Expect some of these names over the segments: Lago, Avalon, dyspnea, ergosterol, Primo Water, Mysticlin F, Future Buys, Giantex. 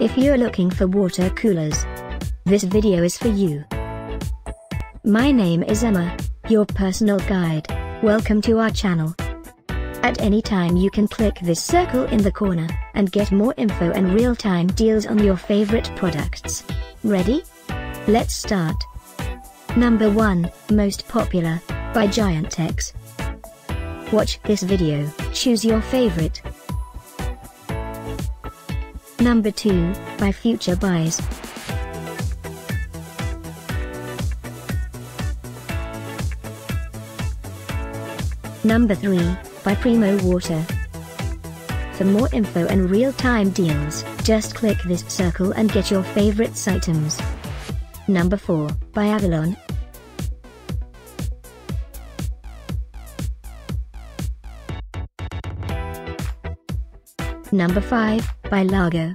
If you're looking for water coolers, this video is for you. My name is Emma, your personal guide. Welcome to our channel. At any time you can click this circle in the corner, and get more info and real-time deals on your favorite products. Ready? Let's start. Number 1, Most Popular, by Giantex. Watch this video, choose your favorite. Number 2, by Future Buys. Number 3, by Primo Water. For more info and real-time deals, just click this circle and get your favorites items. Number 4, by Avalon. Number 5, by Lago.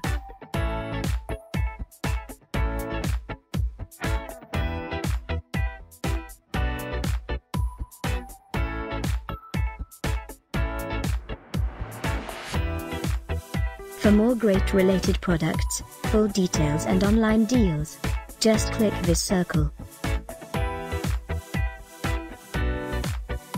For more great related products, full details and online deals, just click this circle.